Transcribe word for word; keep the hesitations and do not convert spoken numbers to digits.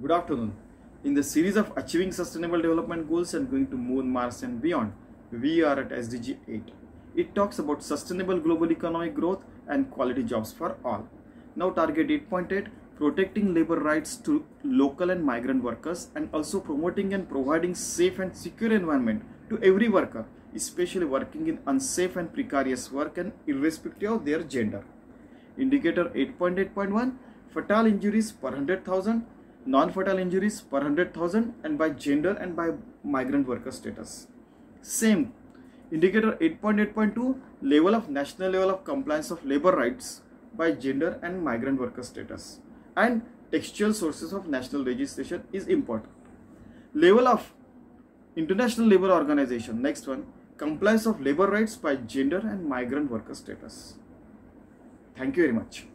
Good afternoon. In the series of Achieving Sustainable Development Goals and Going to Moon, Mars and Beyond, we are at S D G eight. It talks about sustainable global economic growth and quality jobs for all. Now target eight point eight, protecting labor rights to local and migrant workers and also promoting and providing safe and secure environment to every worker, especially working in unsafe and precarious work and irrespective of their gender. Indicator eight point eight point one, fatal injuries per one hundred thousand, non-fatal injuries per one hundred thousand and by gender and by migrant worker status. Same. Indicator eight point eight point two, level of national level of compliance of labor rights by gender and migrant worker status. And textual sources of national legislation is important. Level of International Labour Organization. Next one, compliance of labor rights by gender and migrant worker status. Thank you very much.